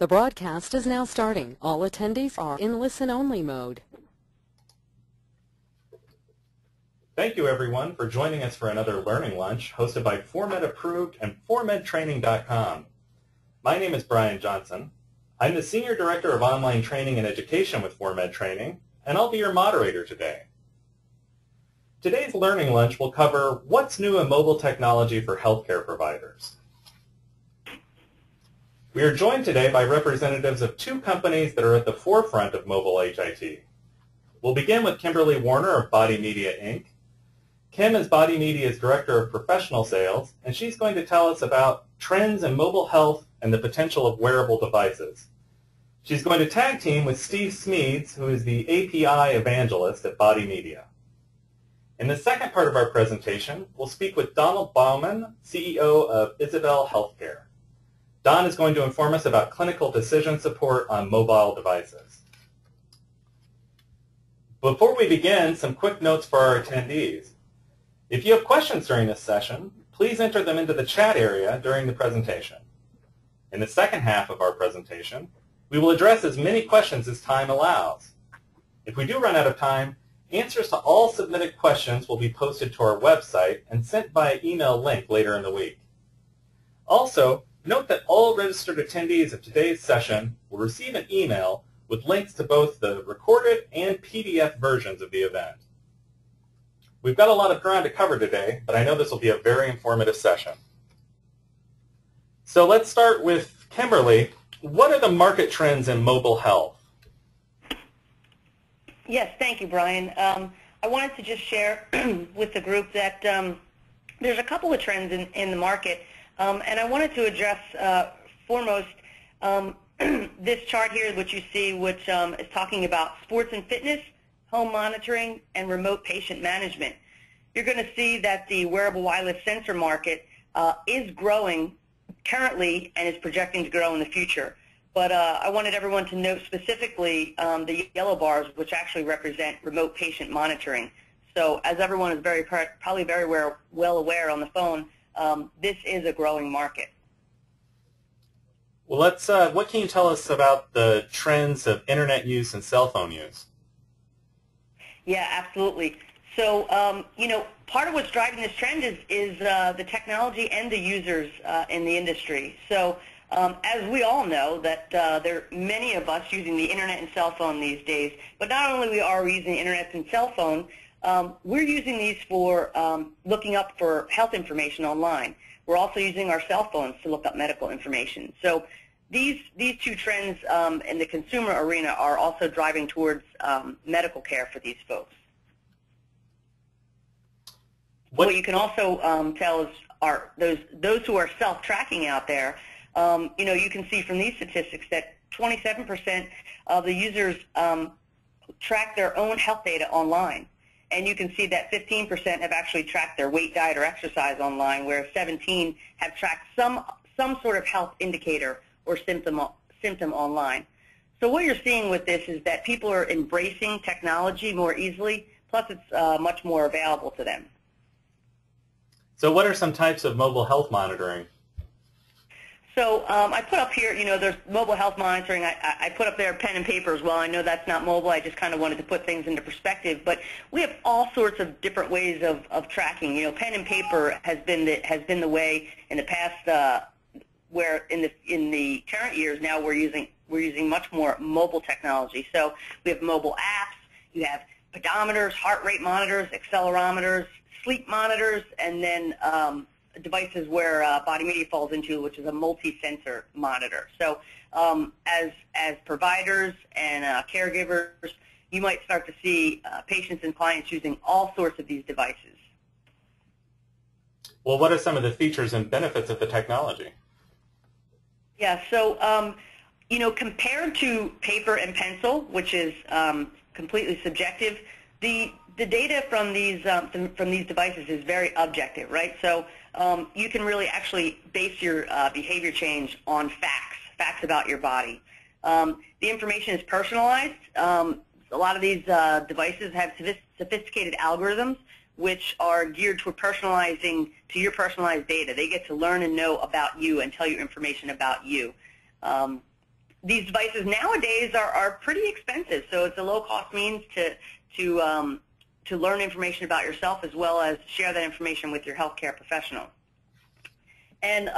The broadcast is now starting. All attendees are in listen-only mode. Thank you, everyone, for joining us for another Learning Lunch hosted by 4Med Approved and 4MedTraining.com. My name is Brian Johnson. I'm the Senior Director of Online Training and Education with 4Med Training, and I'll be your moderator today. Today's Learning Lunch will cover what's new in mobile technology for healthcare providers. We are joined today by representatives of two companies that are at the forefront of mobile HIT. We'll begin with Kimberly Warner of Body Media Inc. Kim is Body Media's Director of Professional Sales, and she's going to tell us about trends in mobile health and the potential of wearable devices. She's going to tag team with Steve Smedes, who is the API evangelist at Body Media. In the second part of our presentation, we'll speak with Donald Bauman, CEO of Isabel Healthcare. Don is going to inform us about clinical decision support on mobile devices. Before we begin, some quick notes for our attendees. If you have questions during this session, please enter them into the chat area during the presentation. In the second half of our presentation, we will address as many questions as time allows. If we do run out of time, answers to all submitted questions will be posted to our website and sent via email link later in the week. Also, note that all registered attendees of today's session will receive an email with links to both the recorded and PDF versions of the event. We've got a lot of ground to cover today, but I know this will be a very informative session. So let's start with Kimberly. What are the market trends in mobile health? Yes, thank you, Brian. I wanted to just share with the group that there's a couple of trends in the market, and I wanted to address foremost this chart here, which you see, which is talking about sports and fitness, home monitoring, and remote patient management. You're going to see that the wearable wireless sensor market is growing currently and is projecting to grow in the future. But I wanted everyone to note specifically the yellow bars, which actually represent remote patient monitoring. So as everyone is probably very well aware on the phone, this is a growing market. Well, let's, what can you tell us about the trends of internet use and cell phone use? Yeah, absolutely. So, you know, part of what's driving this trend is the technology and the users in the industry. So as we all know that there are many of us using the internet and cell phone these days, but not only are we using the internet and cell phone, we're using these for looking up for health information online. We're also using our cell phones to look up medical information. So these two trends in the consumer arena are also driving towards medical care for these folks. What you can also tell is are those who are self-tracking out there, you know, you can see from these statistics that 27% of the users track their own health data online. And you can see that 15% have actually tracked their weight, diet, or exercise online, whereas 17 have tracked some sort of health indicator or symptom online. So what you're seeing with this is that people are embracing technology more easily, plus it's much more available to them. So what are some types of mobile health monitoring? So I put up here, you know, there's mobile health monitoring. I put up there pen and paper as well. I know that's not mobile. I just kind of wanted to put things into perspective. But we have all sorts of different ways of tracking. You know, pen and paper has been the way in the past. Where in the current years now we're using much more mobile technology. So we have mobile apps. You have pedometers, heart rate monitors, accelerometers, sleep monitors, and then devices where Body Media falls into, which is a multi-sensor monitor. So as providers and caregivers, you might start to see patients and clients using all sorts of these devices. Well, what are some of the features and benefits of the technology? Yeah, so, you know, compared to paper and pencil, which is completely subjective, the data from these devices is very objective, right? So you can really actually base your behavior change on facts about your body. The information is personalized. A lot of these devices have sophisticated algorithms which are geared toward personalizing to your personalized data. They get to learn and know about you and tell you information about you. these devices nowadays are pretty expensive, so it's a low-cost means to learn information about yourself as well as share that information with your healthcare professional. And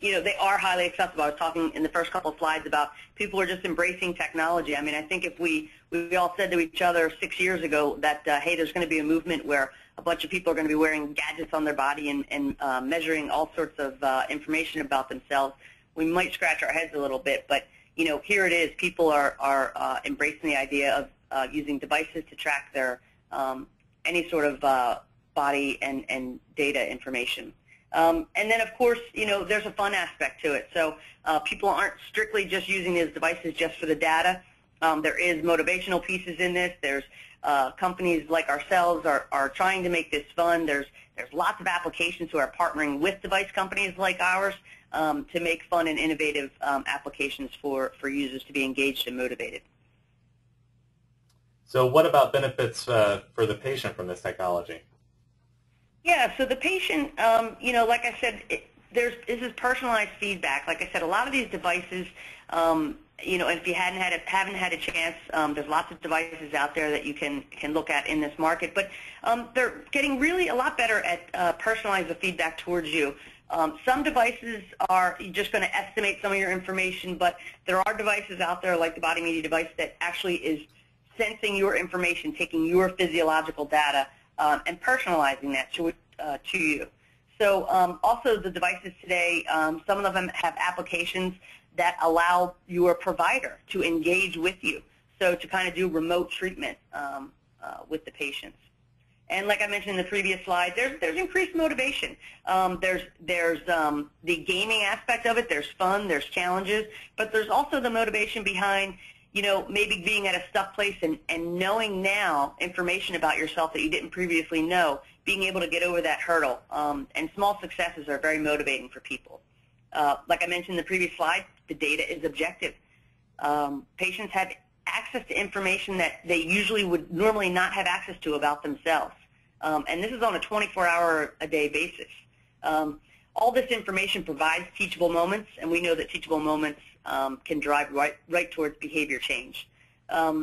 you know, they are highly accessible. I was talking in the first couple of slides about people are just embracing technology. I mean, I think if we all said to each other 6 years ago that, hey, there's going to be a movement where a bunch of people are going to be wearing gadgets on their body and measuring all sorts of information about themselves, we might scratch our heads a little bit. But you know, here it is. People are embracing the idea of using devices to track their any sort of body and data information. And then, of course, you know, there's a fun aspect to it. So people aren't strictly just using these devices just for the data. There is motivational pieces in this. There's companies like ourselves are trying to make this fun. There's lots of applications who are partnering with device companies like ours to make fun and innovative applications for users to be engaged and motivated. So what about benefits for the patient from this technology? Yeah, so the patient, you know, like I said, this is personalized feedback. Like I said, a lot of these devices, you know, if you haven't had a chance, there's lots of devices out there that you can look at in this market. But they're getting really a lot better at personalizing the feedback towards you. Some devices are just going to estimate some of your information, but there are devices out there like the Body Media device that actually is sensing your information, taking your physiological data, and personalizing that to you. So also the devices today, some of them have applications that allow your provider to engage with you, so to kind of do remote treatment with the patients. And like I mentioned in the previous slide, there's increased motivation. There's the gaming aspect of it. There's fun, there's challenges, but there's also the motivation behind, you know, maybe being at a stuck place and knowing now information about yourself that you didn't previously know, being able to get over that hurdle. And small successes are very motivating for people. Like I mentioned in the previous slide, the data is objective. Patients have access to information that they usually would normally not have access to about themselves. And this is on a 24-hour-a-day basis. All this information provides teachable moments, and we know that teachable moments can drive right towards behavior change. And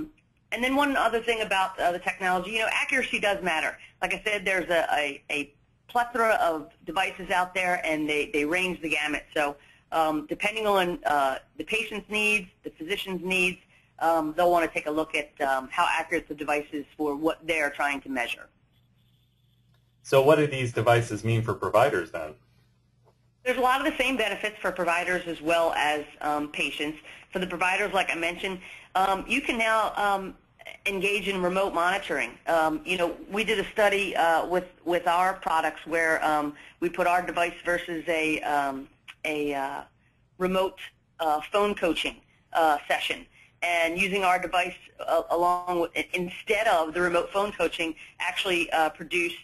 then one other thing about the technology, you know, accuracy does matter. Like I said, there's a plethora of devices out there, and they range the gamut. So depending on the patient's needs, the physician's needs, they'll want to take a look at how accurate the device is for what they're trying to measure. So what do these devices mean for providers then? There's a lot of the same benefits for providers as well as patients. For the providers, like I mentioned, you can now engage in remote monitoring. You know, we did a study with our products where we put our device versus a remote phone coaching session, and using our device along with, instead of the remote phone coaching, actually produced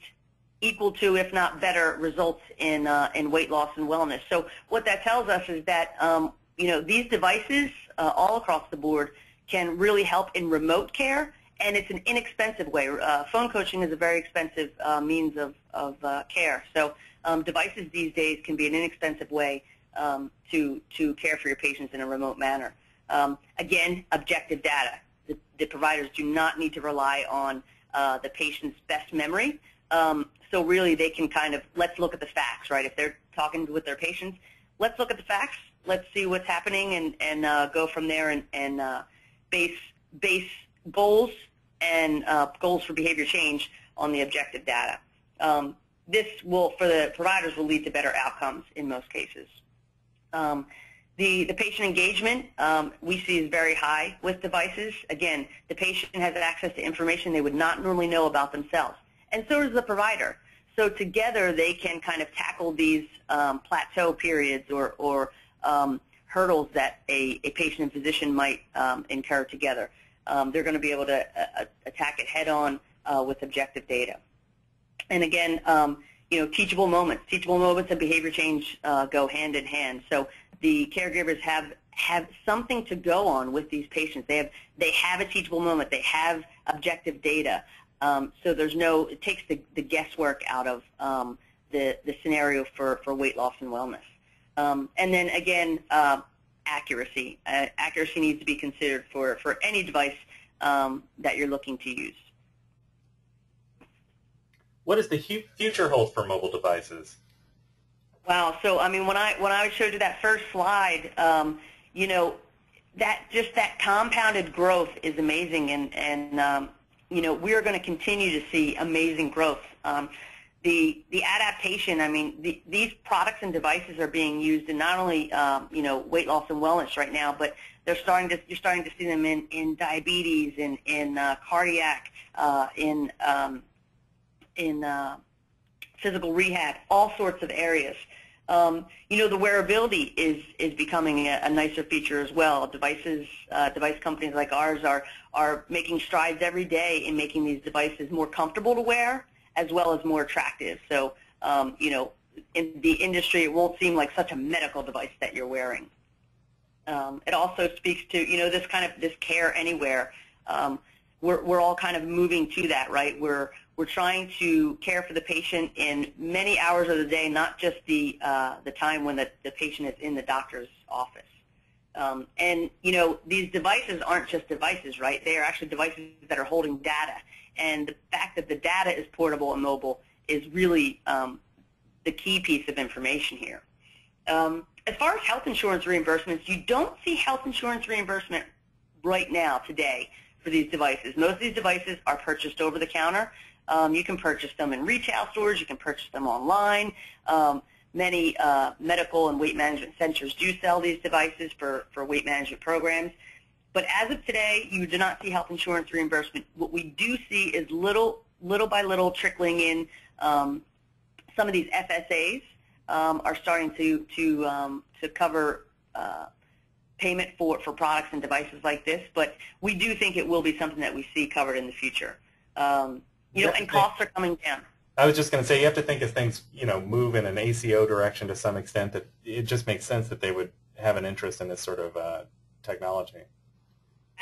equal to, if not better, results in weight loss and wellness. So what that tells us is that you know, these devices all across the board can really help in remote care, and it's an inexpensive way. Phone coaching is a very expensive means of care. So devices these days can be an inexpensive way to care for your patients in a remote manner. Again, objective data. The providers do not need to rely on the patient's best memory. So really, they can kind of, let's look at the facts, right? If they're talking with their patients, let's look at the facts. Let's see what's happening and go from there and base goals and goals for behavior change on the objective data. This will, for the providers, will lead to better outcomes in most cases. The patient engagement we see is very high with devices. Again, the patient has access to information they would not normally know about themselves. And so does the provider. So together they can kind of tackle these plateau periods or hurdles that a patient and physician might incur together. They're going to be able to attack it head-on with objective data. And again, you know, teachable moments and behavior change go hand in hand. So the caregivers have something to go on with these patients. They have a teachable moment. They have objective data. So there's no, it takes the guesswork out of the scenario for weight loss and wellness. And then again, accuracy. Accuracy needs to be considered for any device that you're looking to use. What does the future hold for mobile devices? Wow. So I mean, when I showed you that first slide, you know, that just that compounded growth is amazing, and you know, we are going to continue to see amazing growth. The adaptation. I mean, these products and devices are being used in not only you know, weight loss and wellness right now, but they're you're starting to see them in diabetes, in cardiac, in physical rehab, all sorts of areas. You know, the wearability is becoming a nicer feature as well. Device companies like ours are making strides every day in making these devices more comfortable to wear as well as more attractive. So, you know, in the industry, it won't seem like such a medical device that you're wearing. It also speaks to, you know, this care anywhere. We're all kind of moving to that, right? We're trying to care for the patient in many hours of the day, not just the time when the patient is in the doctor's office. And, you know, these devices aren't just devices, right? They are actually devices that are holding data. And the fact that the data is portable and mobile is really the key piece of information here. As far as health insurance reimbursements, you don't see health insurance reimbursement right now, today, for these devices. Most of these devices are purchased over the counter. You can purchase them in retail stores. You can purchase them online. Many medical and weight management centers do sell these devices for weight management programs. But as of today, you do not see health insurance reimbursement. What we do see is little by little trickling in. Some of these FSAs are starting to cover payment for products and devices like this. But we do think it will be something that we see covered in the future. You know, and costs are coming down. I was just going to say, you have to think as things, you know, move in an ACO direction to some extent, that it just makes sense that they would have an interest in this sort of technology.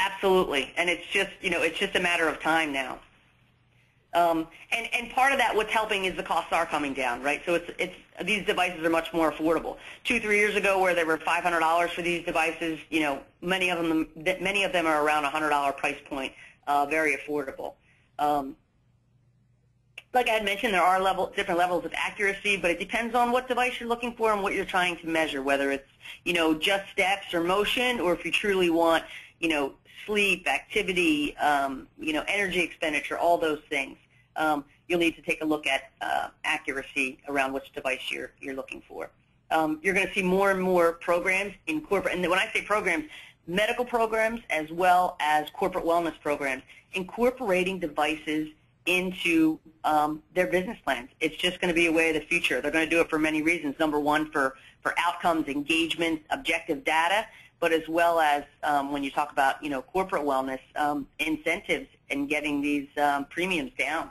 Absolutely, and it's just, you know, it's just a matter of time now. And part of that, what's helping is the costs are coming down, right? So it's these devices are much more affordable. 2-3 years ago, where there were $500 for these devices, you know, many of them are around $100 price point, very affordable. Like I had mentioned, there are different levels of accuracy, but it depends on what device you're looking for and what you're trying to measure, whether it's, you know, just steps or motion, or if you truly want, you know, sleep, activity, you know, energy expenditure, all those things. You'll need to take a look at accuracy around which device you're looking for. You're going to see more and more programs in corporate, and when I say programs, medical programs as well as corporate wellness programs, incorporating devices into their business plans. It's just going to be a way of the future. They're going to do it for many reasons. Number one, for outcomes, engagement, objective data, but as well as when you talk about, you know, corporate wellness, incentives and getting these premiums down.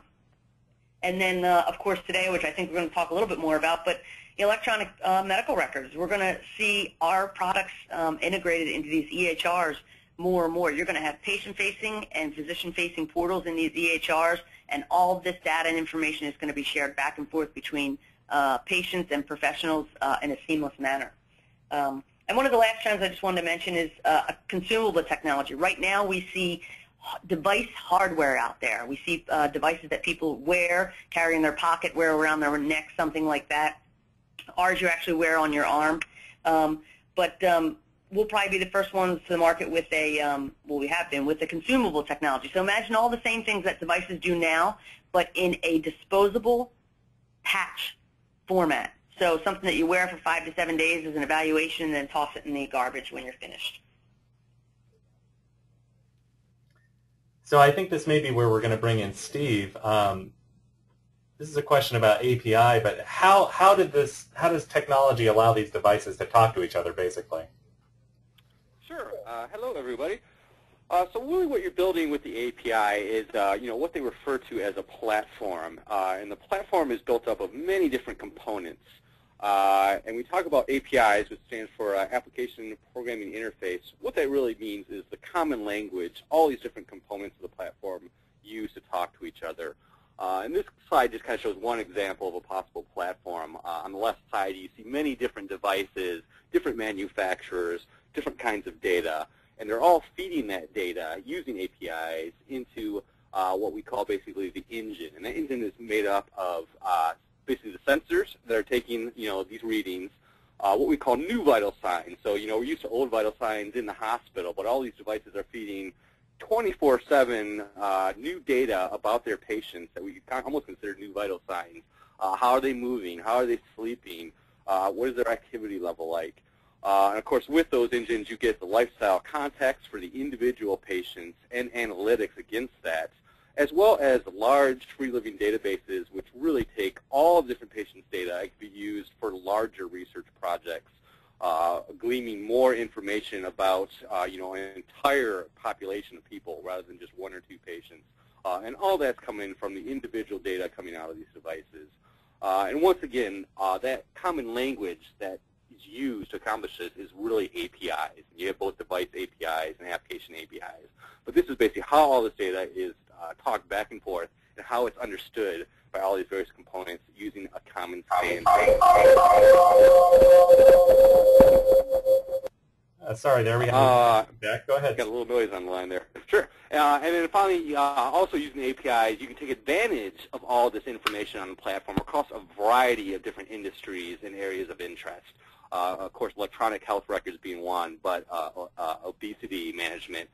And then, of course, today, which I think we're going to talk a little bit more about, but electronic medical records. We're going to see our products integrated into these EHRs more and more. You're going to have patient-facing and physician-facing portals in these EHRs, and all of this data and information is going to be shared back and forth between patients and professionals in a seamless manner. And one of the last trends I just wanted to mention is consumable technology. Right now we see device hardware out there. We see devices that people wear, carry in their pocket, wear around their neck, something like that. Ours you actually wear on your arm. We'll probably be the first ones to the market with a, well, we have been, with the consumable technology. So imagine all the same things that devices do now, but in a disposable patch format. So something that you wear for 5 to 7 days as an evaluation and then toss it in the garbage when you're finished. So I think this may be where we're going to bring in Steve. This is a question about API, but how does technology allow these devices to talk to each other, basically? Sure. Hello, everybody. So really what you're building with the API is, you know, what they refer to as a platform. And the platform is built up of many different components. And we talk about APIs, which stands for Application Programming Interface. What that really means is the common language all these different components of the platform use to talk to each other. And this slide just kind of shows one example of a possible platform. On the left side, you see many different devices, different manufacturers, different kinds of data, and they're all feeding that data using APIs into what we call basically the engine. And that engine is made up of basically the sensors that are taking, you know, these readings, what we call new vital signs. So, you know, we're used to old vital signs in the hospital, but all these devices are feeding 24/7 new data about their patients that we almost consider new vital signs. How are they moving? How are they sleeping? What is their activity level like? And of course, with those engines, you get the lifestyle context for the individual patients and analytics against that, as well as large free living databases, which really take all different patients' data. It can be used for larger research projects, gleaming more information about you know, an entire population of people rather than just one or two patients. And all that's coming from the individual data coming out of these devices. And once again, that common language that is used to accomplish this is really APIs. You have both device APIs and application APIs. But this is basically how all this data is talked back and forth and how it's understood by all these various components using a common standard. Sorry, there we go. Go ahead. Got a little noise on the line there. Sure. And then finally, also using APIs, you can take advantage of all this information on the platform across a variety of different industries and areas of interest. Of course, electronic health records being one, but obesity management,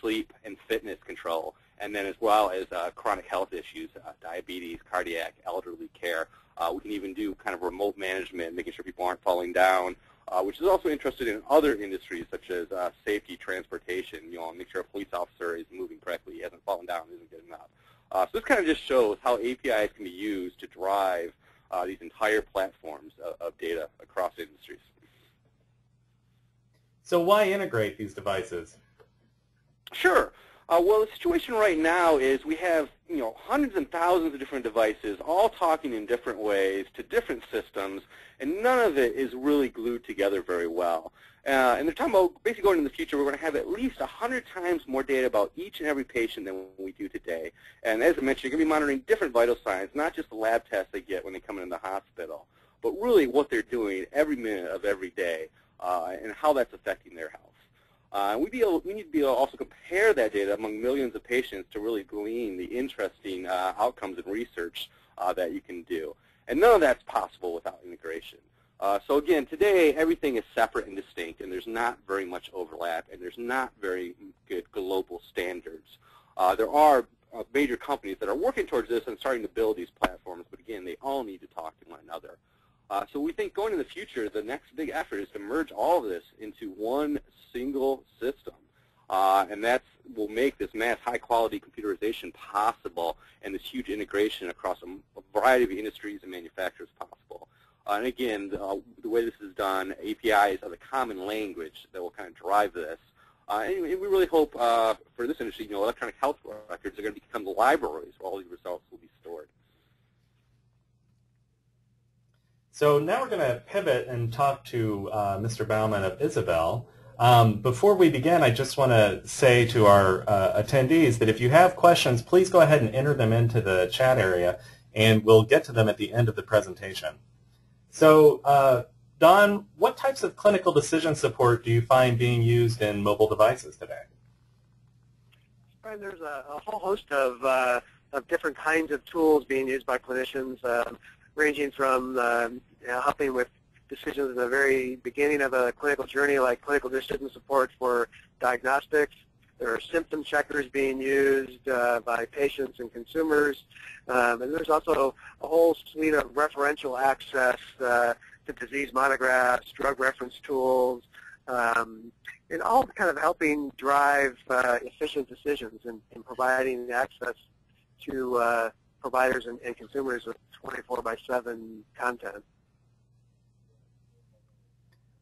sleep and fitness control, and then as well as chronic health issues, diabetes, cardiac, elderly care. We can even do kind of remote management, making sure people aren't falling down, which is also interested in other industries such as safety, transportation. You know, make sure a police officer is moving correctly, he hasn't fallen down, isn't getting up. So this kind of just shows how APIs can be used to drive these entire platforms of data across industries. So why integrate these devices? Sure. Well, the situation right now is we have, you know, hundreds and thousands of different devices all talking in different ways to different systems, and none of it is really glued together very well. And they're talking about basically going in the future, we're going to have at least 100 times more data about each and every patient than we do today. And as I mentioned, you're going to be monitoring different vital signs, not just the lab tests they get when they come into the hospital, but really what they're doing every minute of every day and how that's affecting their health. We need to be able to also compare that data among millions of patients to really glean the interesting outcomes and research that you can do. And none of that's possible without integration. So again, today everything is separate and distinct, and there's not very much overlap, and there's not very good global standards. There are major companies that are working towards this and starting to build these platforms, but again, they all need to talk to one another. So we think going in the future, the next big effort is to merge all of this into one single system. And that will make this mass high-quality computerization possible and this huge integration across a variety of industries and manufacturers possible. And again, the way this is done, APIs are the common language that will kind of drive this. And we really hope for this industry, you know, electronic health records are going to become the libraries where all these results will be stored. So now we're going to pivot and talk to Mr. Bauman of Isabel. Before we begin, I just want to say to our attendees that if you have questions, please go ahead and enter them into the chat area, and we'll get to them at the end of the presentation. So, Don, what types of clinical decision support do you find being used in mobile devices today? Brian, there's a whole host of different kinds of tools being used by clinicians. Ranging from helping with decisions at the very beginning of a clinical journey, like clinical decision support for diagnostics. There are symptom checkers being used by patients and consumers. And there's also a whole suite of referential access to disease monographs, drug reference tools, and all kind of helping drive efficient decisions and providing access to providers and consumers with 24/7 content.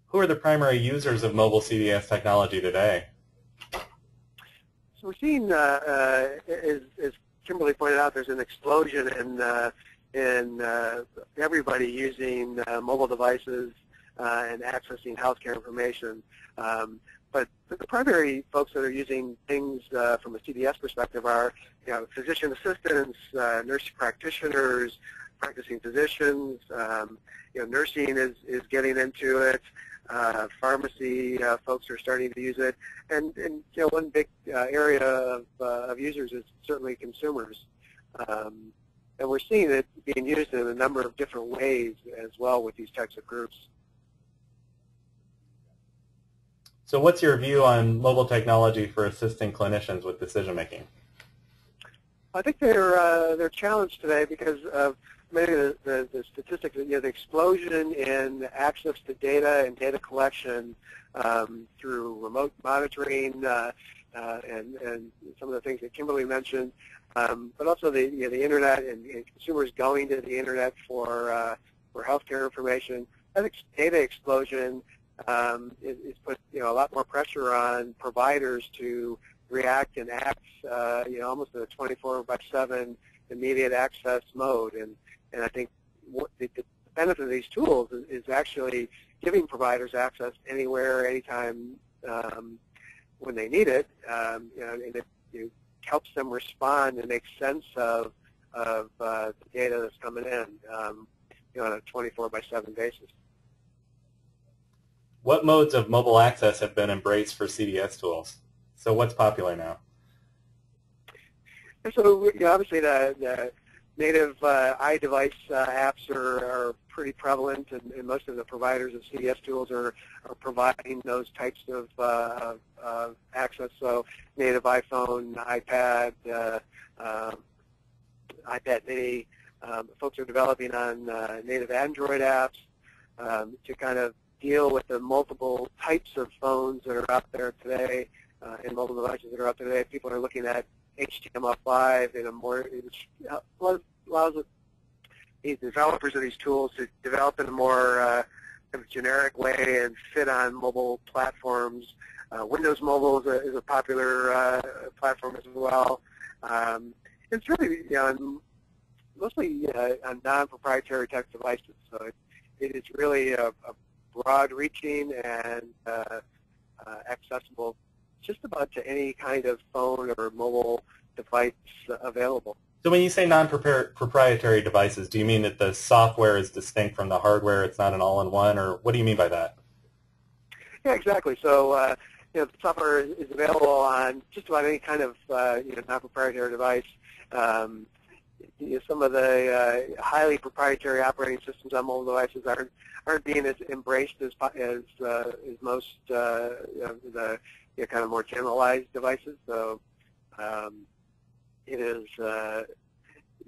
Who are the primary users of mobile CDS technology today? So we're seeing, as Kimberly pointed out, there's an explosion in everybody using mobile devices and accessing healthcare information. But the primary folks that are using things from a CDS perspective are, you know, physician assistants, nurse practitioners, practicing physicians. You know, nursing is getting into it. Pharmacy folks are starting to use it, and you know, one big area of users is certainly consumers, and we're seeing it being used in a number of different ways as well with these types of groups. So what's your view on mobile technology for assisting clinicians with decision making? I think they're challenged today because of maybe the statistics, you know, the explosion in access to data and data collection through remote monitoring and some of the things that Kimberly mentioned, but also the, you know, the internet and consumers going to the internet for healthcare information. That data explosion is put, you know, a lot more pressure on providers to react and act, you know, almost in a 24/7 immediate access mode. And I think what the benefit of these tools is actually giving providers access anywhere, anytime, when they need it, you know, and it helps them respond and make sense of the data that's coming in, you know, on a 24/7 basis. What modes of mobile access have been embraced for CDS tools? So what's popular now? And so, you know, obviously the native iDevice apps are pretty prevalent, and most of the providers of CDS tools are providing those types of access. So native iPhone, iPad, iPad Mini. Folks are developing on native Android apps to kind of deal with the multiple types of phones that are out there today and mobile devices that are out there today. People are looking at HTML5 in a more, it allows these developers of these tools to develop in a more kind of generic way and fit on mobile platforms. Windows Mobile is a popular platform as well. It's really, you know, mostly on non-proprietary tech devices, so it is really a broad-reaching and accessible just about to any kind of phone or mobile device available. So when you say non-proprietary devices, do you mean that the software is distinct from the hardware? It's not an all-in-one, or what do you mean by that? Yeah, exactly. So you know, the software is available on just about any kind of you know, non-proprietary device. You know, some of the highly proprietary operating systems on mobile devices aren't being as embraced as most of the, you know, kind of more generalized devices. So it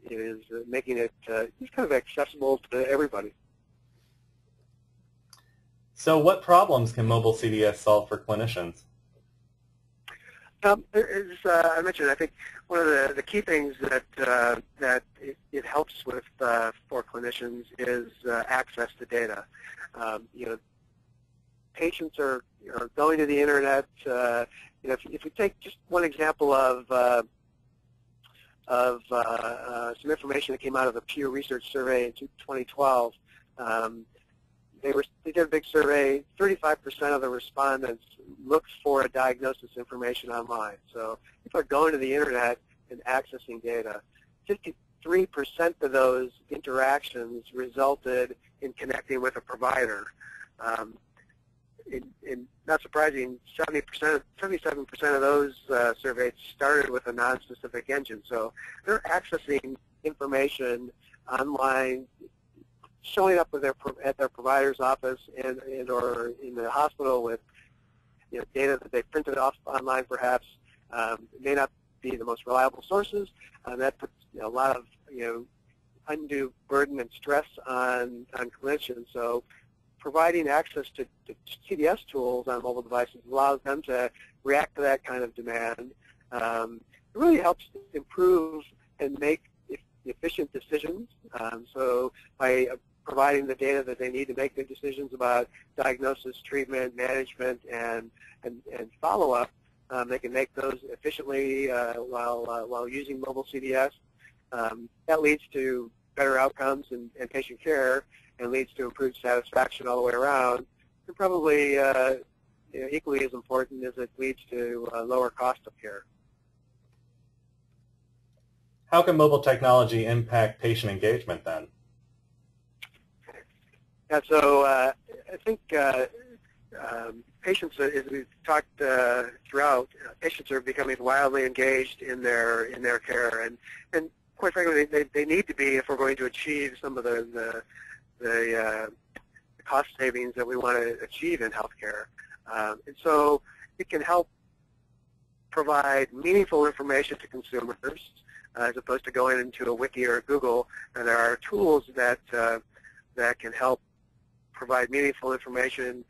is making it just kind of accessible to everybody. So what problems can mobile CDS solve for clinicians? As I mentioned, I think one of the key things that it helps with for clinicians is access to data. You know, patients are going to the internet. You know, if we take just one example of some information that came out of the Pew Research Survey in 2012, they did a big survey. 35% of the respondents looked for a diagnosis information online. So people are going to the internet and accessing data. 53% of those interactions resulted in connecting with a provider. And not surprising, 77% of those surveys started with a non-specific engine. So they're accessing information online, showing up with at their provider's office and or in the hospital with, you know, data that they printed off online. Perhaps it may not be the most reliable sources, and that puts, you know, a lot of, you know, undue burden and stress on clinicians. So providing access to CDS tools on mobile devices allows them to react to that kind of demand. It really helps improve and make efficient decisions. So by providing the data that they need to make the decisions about diagnosis, treatment, management, and follow-up, they can make those efficiently while using mobile CDS. That leads to better outcomes and patient care, and leads to improved satisfaction all the way around. And probably you know, equally as important is it leads to lower cost of care. How can mobile technology impact patient engagement then? Yeah, so I think patients, as we've talked throughout, patients are becoming wildly engaged in their care, and quite frankly, they need to be if we're going to achieve some of the cost savings that we want to achieve in healthcare. And so it can help provide meaningful information to consumers as opposed to going into a wiki or a Google. And there are tools that that can help provide meaningful information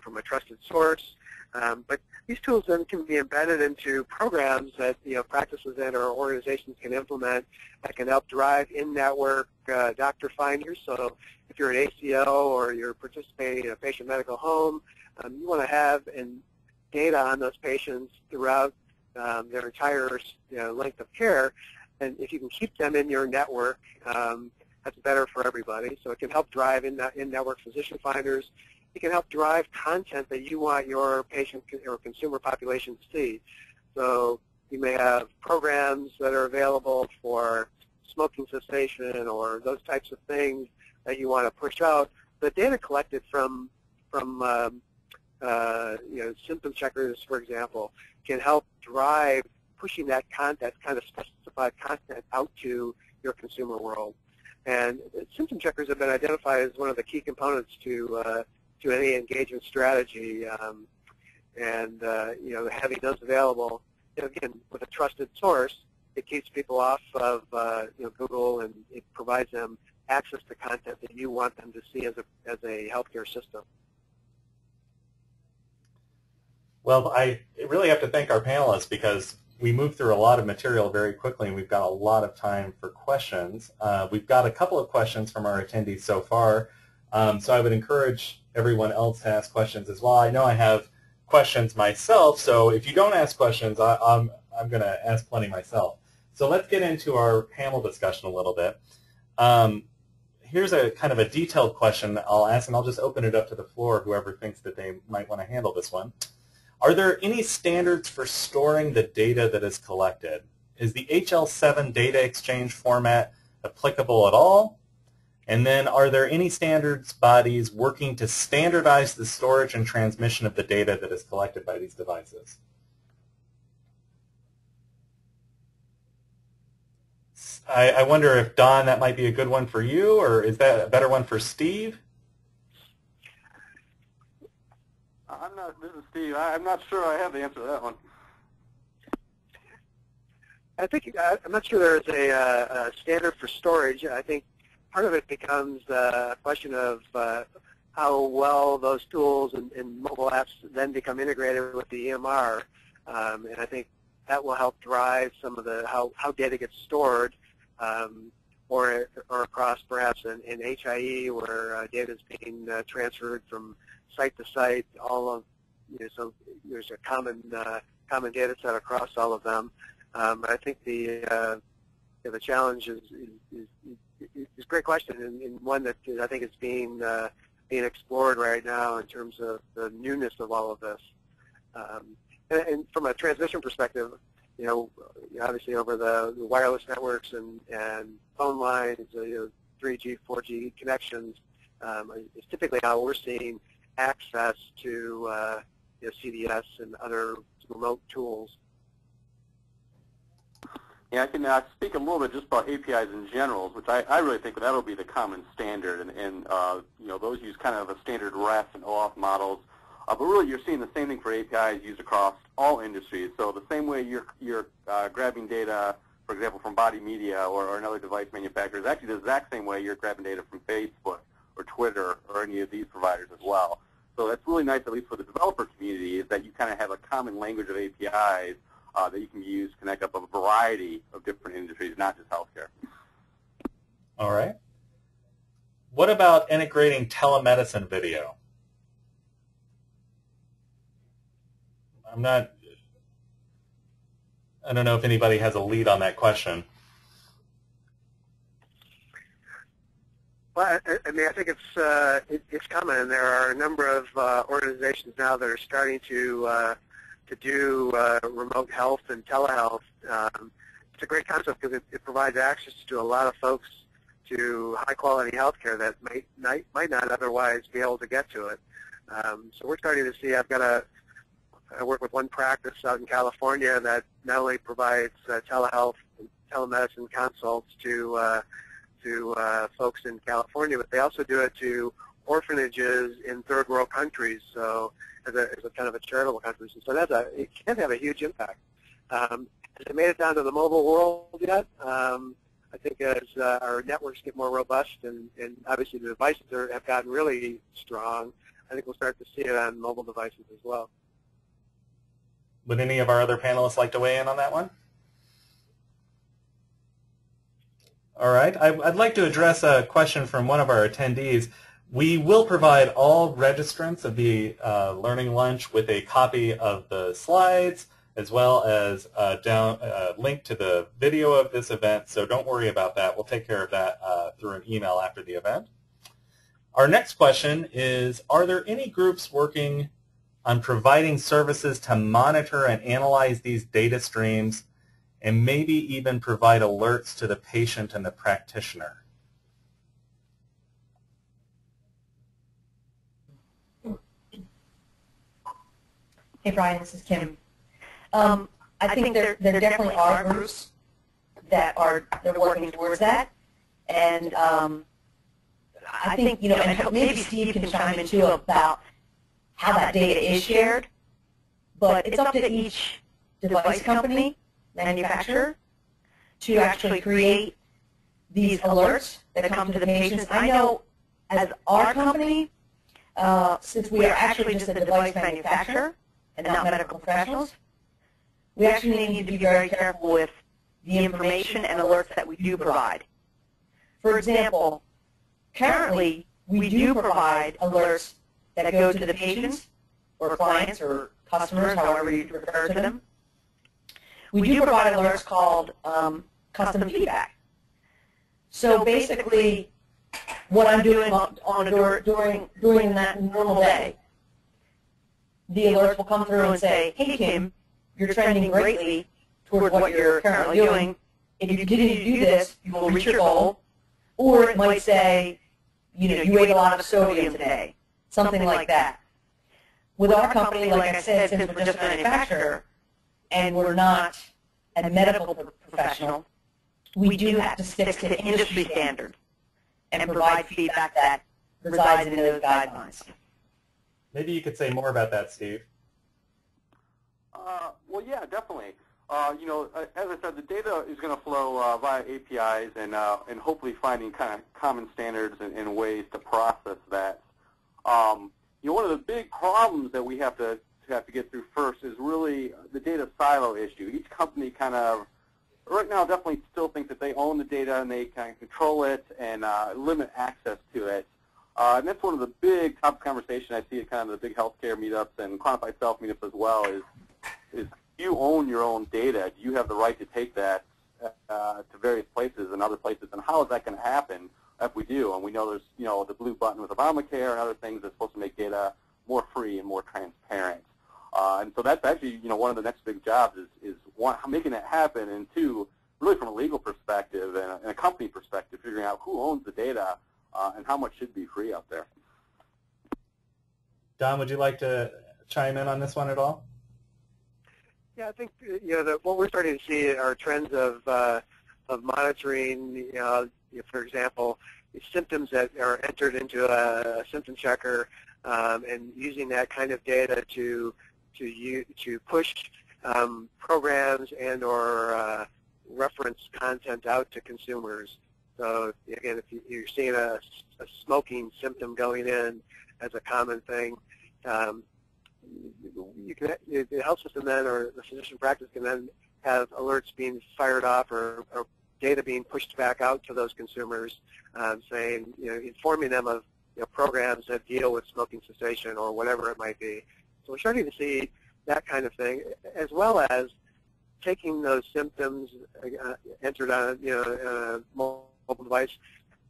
from a trusted source. But these tools then can be embedded into programs that practices and or organizations can implement that can help drive in-network doctor finders. So if you're an ACO or you're participating in a patient medical home, you want to have data on those patients throughout their entire length of care. And if you can keep them in your network, that's better for everybody. So it can help drive in-network physician finders. It can help drive content that you want your patient or consumer population to see. So you may have programs that are available for smoking cessation or those types of things that you want to push out. The data collected from symptom checkers, for example, can help drive pushing that content, kind of specified content, out to your consumer world. And symptom checkers have been identified as one of the key components to any engagement strategy. Having those available, again, with a trusted source, it keeps people off of Google, and it provides them access to content that you want them to see as a healthcare system. Well, I really have to thank our panelists because we moved through a lot of material very quickly, and we've got a lot of time for questions. We've got a couple of questions from our attendees so far, so I would encourage everyone else to ask questions as well. I know I have questions myself, so if you don't ask questions, I'm going to ask plenty myself. So let's get into our panel discussion a little bit. Here's a kind of a detailed question that I'll ask, and I'll just open it up to the floor, whoever thinks that they might want to handle this one. Are there any standards for storing the data that is collected? Is the HL7 data exchange format applicable at all? And then are there any standards bodies working to standardize the storage and transmission of the data that is collected by these devices? I wonder if, Don, that might be a good one for you, or is that a better one for Steve? This is Steve. I'm not sure I have the answer to that one. I think I'm not sure there is a standard for storage. I think part of it becomes a question of how well those tools and mobile apps then become integrated with the EMR, and I think that will help drive some of the how data gets stored, or across perhaps an HIE where data is being transferred from site to site, all of so there's a common data set across all of them. I think the challenge is a great question, and one that I think is being explored right now in terms of the newness of all of this. And from a transmission perspective, obviously over the wireless networks and phone lines, 3G, 4G connections is typically how we're seeing access to CDS and other remote tools. Yeah, I can speak a little bit just about APIs in general, which I really think that'll be the common standard, and those use kind of a standard REST and OAuth models. But really, you're seeing the same thing for APIs used across all industries. So the same way you're grabbing data, for example, from Body Media or another device manufacturer, is actually the exact same way you're grabbing data from Facebook or Twitter or any of these providers as well. So that's really nice, at least for the developer community, is that you kind of have a common language of APIs that you can use to connect up a variety of different industries, not just healthcare. All right. What about integrating telemedicine video? I don't know if anybody has a lead on that question. Well, I think it's common, and there are a number of organizations now that are starting to do remote health and telehealth. It's a great concept because it provides access to a lot of folks to high quality healthcare that might not otherwise be able to get to it. So we're starting to see, I work with one practice out in California that not only provides telehealth and telemedicine consults to folks in California, but they also do it to orphanages in third-world countries, so as a kind of a charitable country. So it can have a huge impact. Has it made it down to the mobile world yet? I think as our networks get more robust and obviously the devices have gotten really strong, I think we'll start to see it on mobile devices as well. Would any of our other panelists like to weigh in on that one? All right. I'd like to address a question from one of our attendees. We will provide all registrants of the Learning Lunch with a copy of the slides, as well as a link to the video of this event, so don't worry about that. We'll take care of that through an email after the event. Our next question is, are there any groups working on providing services to monitor and analyze these data streams and maybe even provide alerts to the patient and the practitioner? Hey, Brian, this is Kim. I think there definitely are groups that are working towards that, and I think and maybe Steve can chime in too about how that data is shared. But it's up to each device company, manufacturer, to actually create these alerts that come to the patients. I know, as our company, since we are actually just a device manufacturer and not medical professionals, we actually need to be very careful with the information and alerts that we do provide. For example, currently we do provide alerts that go to the patients or clients or customers, however you refer to them. We do provide alerts called custom feedback. So basically what I'm doing during that normal day, the alerts will come through and say, hey, Kim, you're trending greatly toward what you're currently doing. If you continue to do this, you will reach your goal. Or it might say, you ate a lot of sodium today, something like that. With our company, like I said, since we're just a manufacturer and we're not a medical professional, we do have to stick to the industry standard and provide feedback that resides in those guidelines. Maybe you could say more about that, Steve. Well, yeah, definitely. As I said, the data is going to flow via APIs and hopefully finding kind of common standards and ways to process that. One of the big problems that we have to get through first is really the data silo issue. Each company kind of right now definitely still thinks that they own the data and they kind of control it and limit access to it. And that's one of the big top conversation I see at kind of the big healthcare meetups and quantified self meetups as well is you own your own data. Do you have the right to take that to various places and other places? And how is that going to happen if we do? And we know there's, the blue button with Obamacare and other things that's supposed to make data more free and more transparent. And so that's actually, one of the next big jobs is one, making that happen, and two, really from a legal perspective and a company perspective, figuring out who owns the data and how much should be free out there. Don, would you like to chime in on this one at all? Yeah, I think what we're starting to see are trends of monitoring. For example, symptoms that are entered into a symptom checker, and using that kind of data to push programs and or reference content out to consumers. So again, if you're seeing a smoking symptom going in as a common thing, the health system then, or the physician practice, can then have alerts being fired off or data being pushed back out to those consumers, saying, informing them of programs that deal with smoking cessation or whatever it might be. So we're starting to see that kind of thing, as well as taking those symptoms entered on a mobile device,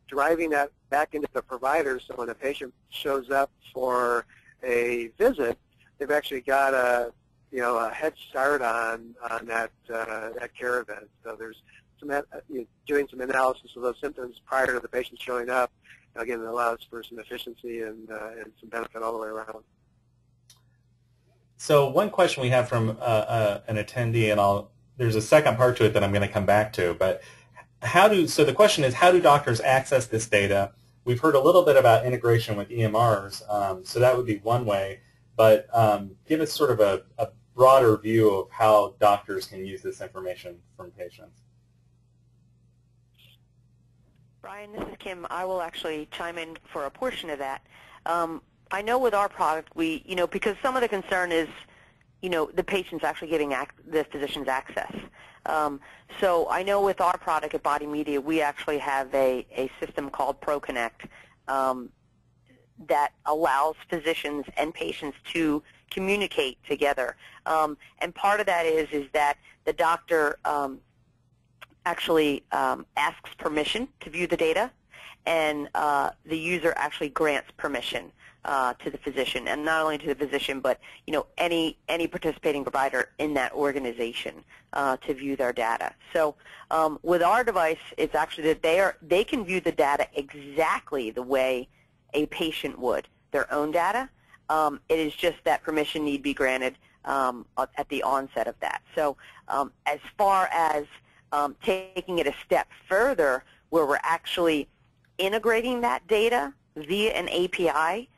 driving that back into the provider. So when a patient shows up for a visit, they've actually got a head start on that care event. So there's some doing some analysis of those symptoms prior to the patient showing up, again, it allows for some efficiency and some benefit all the way around. So one question we have from an attendee, and there's a second part to it that I'm going to come back to, but so the question is, how do doctors access this data? We've heard a little bit about integration with EMRs, so that would be one way, but give us sort of a broader view of how doctors can use this information from patients. Brian, this is Kim. I will actually chime in for a portion of that. I know with our product, we, because some of the concern is, the patient's actually giving the physicians access. So I know with our product at Body Media, we actually have a system called ProConnect that allows physicians and patients to communicate together. And part of that is that the doctor actually asks permission to view the data, and the user actually grants permission to the physician, and not only to the physician, but any participating provider in that organization to view their data. So with our device, it's actually that they can view the data exactly the way a patient would, their own data. It is just that permission need be granted at the onset of that. So as far as taking it a step further, where we're actually integrating that data via an API,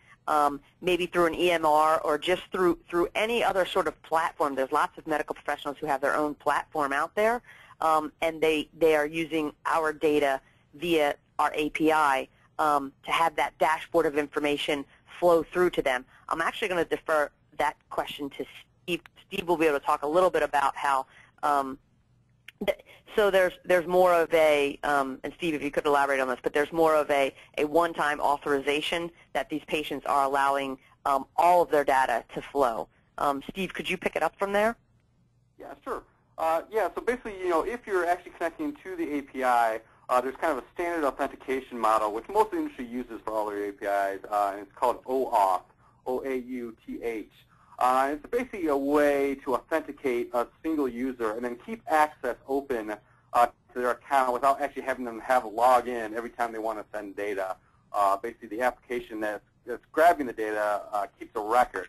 maybe through an EMR or just through any other sort of platform. There's lots of medical professionals who have their own platform out there, and they are using our data via our API to have that dashboard of information flow through to them. I'm actually going to defer that question to Steve. Steve will be able to talk a little bit about how so there's more of a, and Steve, if you could elaborate on this, but there's more of a one-time authorization that these patients are allowing all of their data to flow. Steve, could you pick it up from there? Yeah, sure. Yeah, so basically, if you're actually connecting to the API, there's kind of a standard authentication model, which most of the industry uses for all their APIs, and it's called OAuth, O-A-U-T-H. It's basically a way to authenticate a single user and then keep access open to their account without actually having them have a login every time they want to send data. Basically, the application that's grabbing the data keeps a record.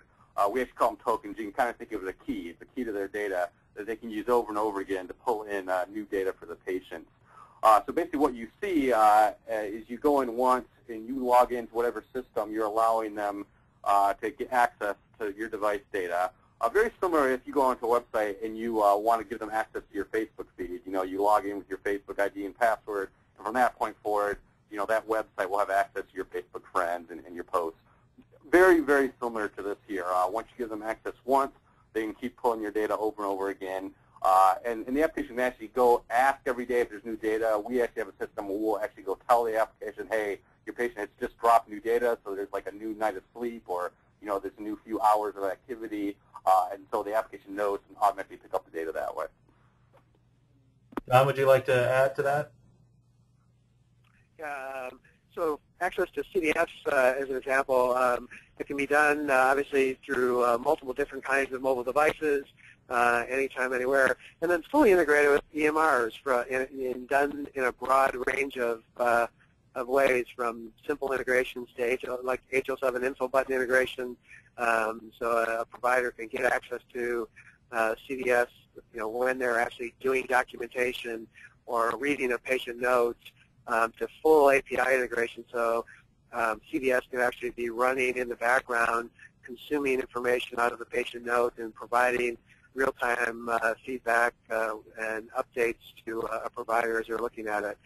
We actually call them tokens. You can kind of think of it as a key. It's a key to their data that they can use over and over again to pull in new data for the patients. So basically what you see is you go in once and you log into whatever system, you're allowing them to get access to your device data. Very similar if you go onto a website and you want to give them access to your Facebook feed. You log in with your Facebook ID and password, and from that point forward, that website will have access to your Facebook friends and your posts. Very, very similar to this here. Once you give them access once, they can keep pulling your data over and over again. And the application can actually go ask every day if there's new data. We actually have a system where we'll actually go tell the application, hey, your patient has just dropped new data, so there's like a new night of sleep or there's a new few hours of activity, and so the application knows and automatically pick up the data that way. Don, would you like to add to that? So access to CDFs, as an example, it can be done obviously through multiple different kinds of mobile devices, anytime, anywhere, and then fully integrated with EMRs and done in a broad range of ways, from simple integrations to like HL7 info button integration, so a provider can get access to CDS, when they're actually doing documentation or reading a patient notes, to full API integration, so CDS can actually be running in the background, consuming information out of the patient notes and providing real-time feedback and updates to a provider as they're looking at it,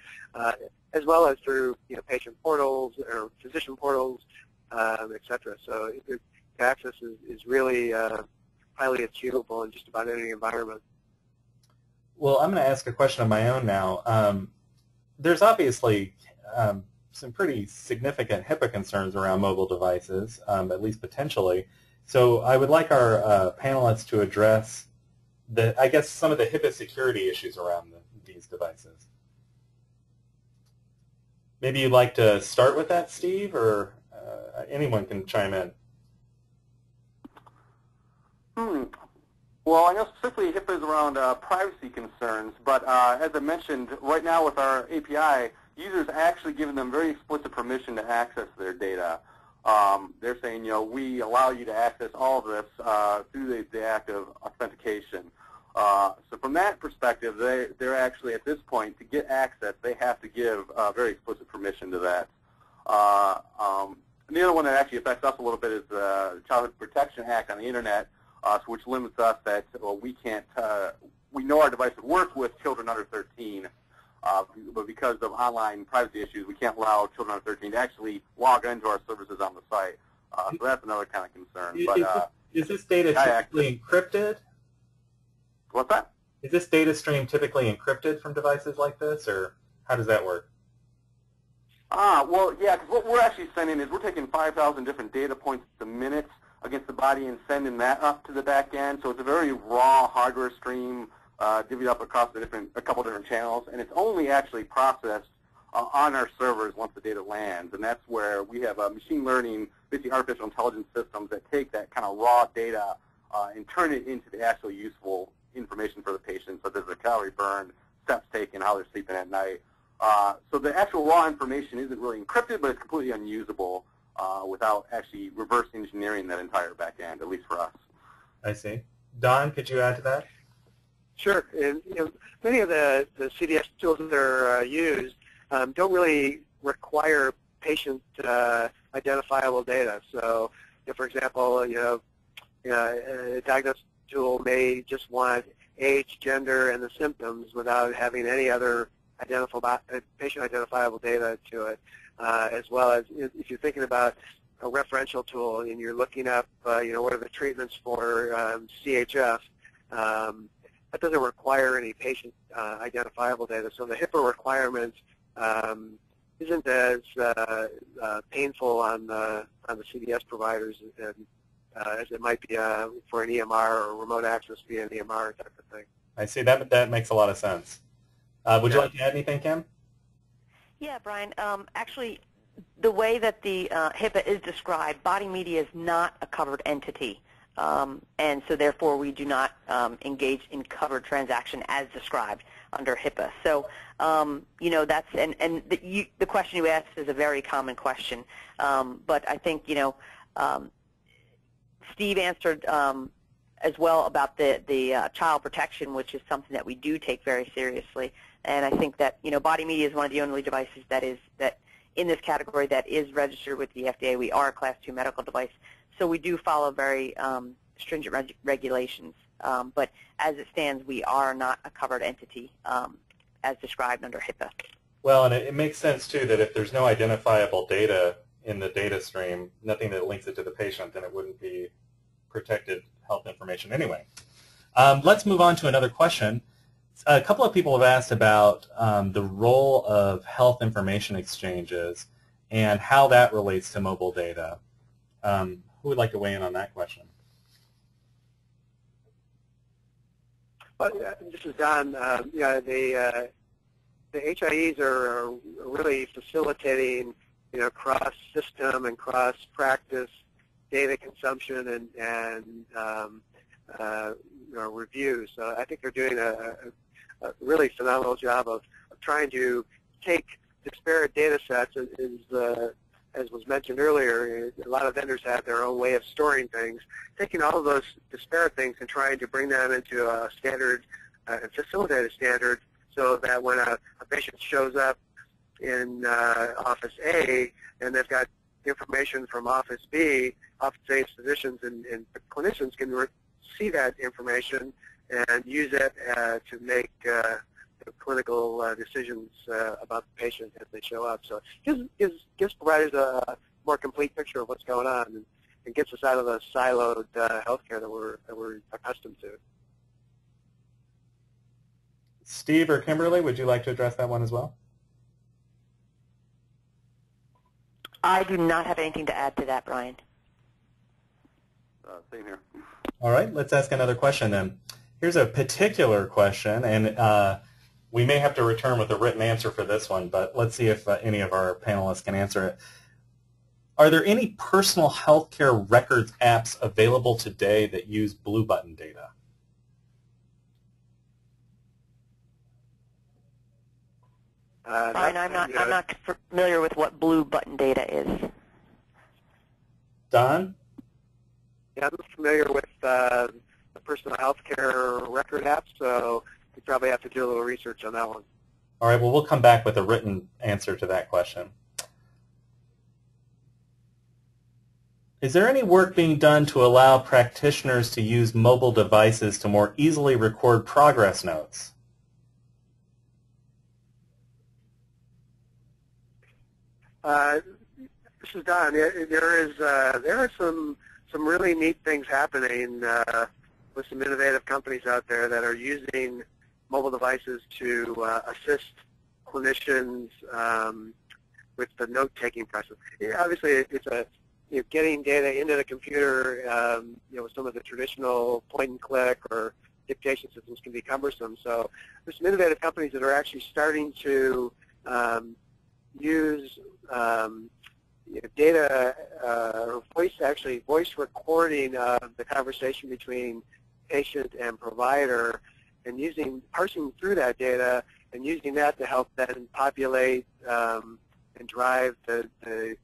as well as through patient portals or physician portals, et cetera. So access is really highly achievable in just about any environment. Well, I'm going to ask a question of my own now. There's obviously some pretty significant HIPAA concerns around mobile devices, at least potentially. So I would like our panelists to address, some of the HIPAA security issues around these devices. Maybe you'd like to start with that, Steve, or anyone can chime in. Well, I know specifically HIPAA is around privacy concerns, but as I mentioned, right now with our API, users actually giving them very explicit permission to access their data. They're saying, you know, we allow you to access all of this through the act of authentication. So from that perspective, they're actually at this point, to get access, they have to give very explicit permission to that. And the other one that actually affects us a little bit is the Child Protection Act on the Internet, which limits us that, well, we can't, we know our device would work with children under 13, but because of online privacy issues, we can't allow children under 13 to actually log into our services on the site. So that's another kind of concern. But, is this data typically encrypted? What's that? Is this data stream typically encrypted from devices like this, or how does that work? Well, yeah, because what we're actually sending is we're taking 5,000 different data points a minute against the body and sending that up to the back end. So it's a very raw hardware stream divvied up across the a couple different channels, and it's only actually processed on our servers once the data lands. And that's where we have machine learning, basically artificial intelligence systems that take that kind of raw data and turn it into the actual useful information for the patient, such as the calorie burn, steps taken, how they're sleeping at night. So the actual raw information isn't really encrypted, but it's completely unusable without actually reverse engineering that entire back end, at least for us. I see. Don, could you add to that? Sure. And, you know, many of the CDS tools that are used don't really require patient identifiable data. So, you know, for example, you know, a diagnostic tool may just want age, gender, and the symptoms without having any other patient identifiable data to it, as well as if you're thinking about a referential tool and you're looking up, you know, what are the treatments for CHF, that doesn't require any patient identifiable data. So the HIPAA requirement isn't as painful on the CDS providers as it might be for an EMR or remote access via an EMR type of thing. I see. That makes a lot of sense. Would you like to add anything, Kim? Yeah, Brian. Actually, the way that the HIPAA is described, Body Media is not a covered entity, and so therefore we do not engage in covered transaction as described under HIPAA. So, you know, that's the question you asked is a very common question, but I think, you know, Steve answered as well about the child protection, which is something that we do take very seriously. And I think that, you know, Body Media is one of the only devices that in this category that is registered with the FDA. We are a Class II medical device, so we do follow very stringent regulations. But as it stands, we are not a covered entity as described under HIPAA. Well, and it makes sense too that if there's no identifiable data in the data stream, nothing that links it to the patient, then it wouldn't be protected health information anyway. Let's move on to another question. A couple of people have asked about the role of health information exchanges and how that relates to mobile data. Who would like to weigh in on that question? Well, this is Don. Yeah, the HIEs are really facilitating, you know, cross-system and cross-practice data consumption and you know, review. So I think they're doing a really phenomenal job of trying to take disparate data sets. As was mentioned earlier, a lot of vendors have their own way of storing things. Taking all of those disparate things and trying to bring them into a standard and facilitate a standard so that when a patient shows up in Office A and they've got information from Office B, Office A's physicians and clinicians can see that information and use it to make clinical decisions about the patient as they show up. So it gives providers a more complete picture of what's going on and gets us out of the siloed healthcare that we're accustomed to. Steve or Kimberly, would you like to address that one as well? I do not have anything to add to that, Brian. Same here. All right, let's ask another question then. Here's a particular question, and we may have to return with a written answer for this one, but let's see if any of our panelists can answer it. Are there any personal healthcare records apps available today that use Blue Button data? Brian, I'm not familiar with what blue button data is. Don? Yeah, I'm familiar with the personal health care record app, so you probably have to do a little research on that one. All right, well, we'll come back with a written answer to that question. Is there any work being done to allow practitioners to use mobile devices to more easily record progress notes? This is Don. There are some really neat things happening with some innovative companies out there that are using mobile devices to assist clinicians with the note-taking process. Obviously, it's a getting data into the computer. With some of the traditional point-and-click or dictation systems can be cumbersome. So there's some innovative companies that are actually starting to use data or voice recording of the conversation between patient and provider, and parsing through that data and using that to help then populate and drive the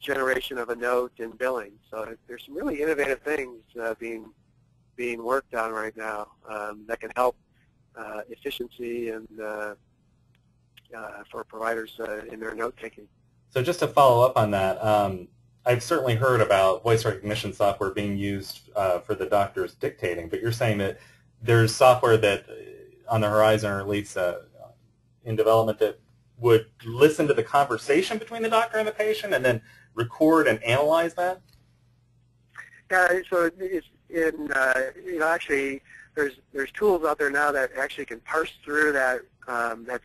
generation of a note and billing. So there's some really innovative things being worked on right now that can help efficiency and for providers in their note taking. So just to follow up on that, I've certainly heard about voice recognition software being used for the doctors dictating, but you're saying that there's software that on the horizon, or at least in development, that would listen to the conversation between the doctor and the patient and then record and analyze that? Yeah, so it's in, actually there's tools out there now that actually can parse through that